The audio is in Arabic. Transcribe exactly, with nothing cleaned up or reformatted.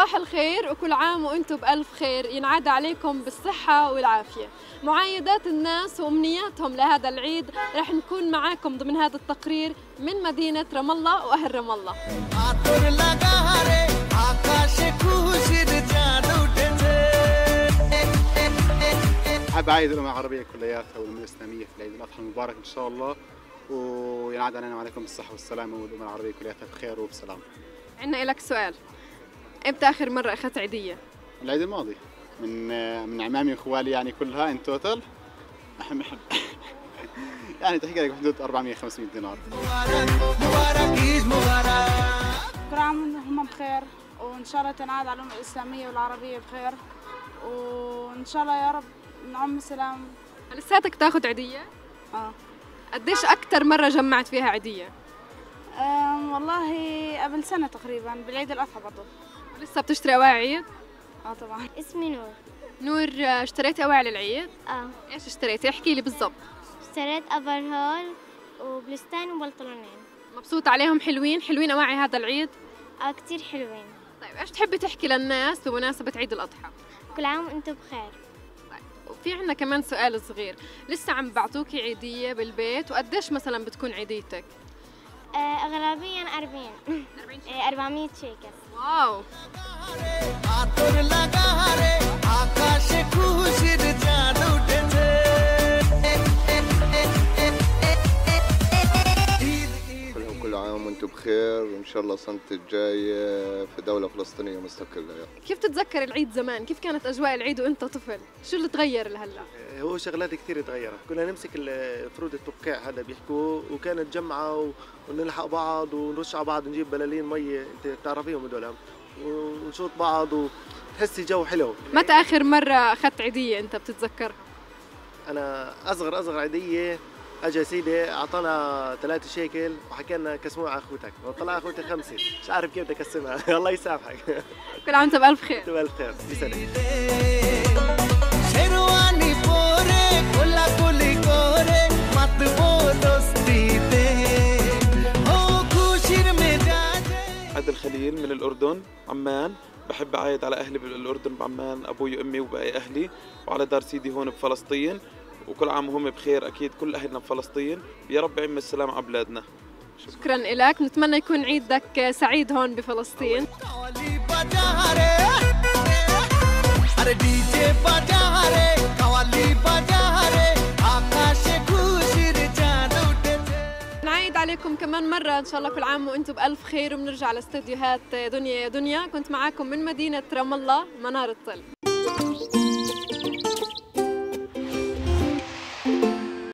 صباح الخير وكل عام وانتم بألف خير، ينعاد عليكم بالصحة والعافية. معايدات الناس وأمنياتهم لهذا العيد رح نكون معاكم ضمن هذا التقرير من مدينة رام الله وأهل رام الله. حاب أعيد الأمة العربية كلياتها والأمة الإسلامية في العيد الأضحى المبارك إن شاء الله، وينعاد علينا وعليكم بالصحة والسلامة والأمة العربية كلياتها بخير وبسلامة. عندنا إلك سؤال، امتى اخر مره اخذت عيديه؟ العيد الماضي من من عمامي وخوالي، يعني كلها ان توتال يعني تحكي لك بحدود أربعمية خمسمية دينار. كل عام هم بخير وان شاء الله تنعاد على الامه الاسلاميه والعربيه بخير، وان شاء الله يا رب نعم السلام. لساتك تاخذ عيديه؟ اه. قديش اكثر مره جمعت فيها عيديه؟ أم والله قبل سنه تقريبا بالعيد الاضحى برضه. لسه بتشتري اواعي عيد؟ اه طبعا. اسمي نور. نور، اشتريتي اواعي للعيد؟ اه. ايش اشتريتي؟ احكي لي بالضبط. اشتريت افرهول وبلستان وبنطلونين. مبسوطة عليهم؟ حلوين؟ حلوين اواعي هذا العيد؟ اه كثير حلوين. طيب ايش تحبي تحكي للناس بمناسبة عيد الأضحى؟ كل عام وانتم بخير. طيب وفي عندنا كمان سؤال صغير، لسه عم بعطوكي عيدية بالبيت وقديش مثلا بتكون عيديتك؟ آه اغلبيا أربعين آه أربعمية شيكل. واو. كل عام وانتم بخير، وان شاء الله السنة الجاية في دولة فلسطينية مستقلة. كيف تتذكر العيد زمان؟ كيف كانت أجواء العيد وانت طفل؟ شو اللي تغير لهلا؟ هو شغلات كثير تغيرت، كنا نمسك فروت التوقيع هذا بيحكوه، وكانت جمعة ونلحق بعض ونرش على بعض، نجيب بلالين مية انت بتعرفيهم هذول، ونشوط بعض وتحسي جو حلو. متى آخر مرة أخذت عيدية أنت بتتذكرها؟ أنا أصغر أصغر عيدية اجا سيدي اعطانا ثلاثة شيكل وحكى لنا كسموها على اخوتك، وطلع اخوتي خمسة، مش عارف كيف بدي اقسمها، الله يسامحك. كل عام وانت بألف خير. انت بألف خير، يسلمك. عبد الخليل من الأردن، عمان. بحب أعيد على أهلي بالأردن بعمان، أبوي وأمي وباقي أهلي، وعلى دار سيدي هون بفلسطين، وكل عام وهم بخير. أكيد كل أهلنا بفلسطين، يا رب يعم السلام على بلادنا. شكرا لك، نتمنى يكون عيدك سعيد هون بفلسطين. نعيد عليكم كمان مرة إن شاء الله، كل عام وأنتم بألف خير، وبنرجع لاستديوهات دنيا يا دنيا. كنت معاكم من مدينة رام الله منار الطل.